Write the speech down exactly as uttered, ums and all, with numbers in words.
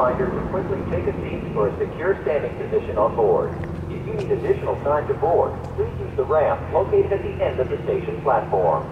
reminder to quickly take a seat for a secure standing position on board. If you need additional time to board, please use the ramp located at the end of the station platform.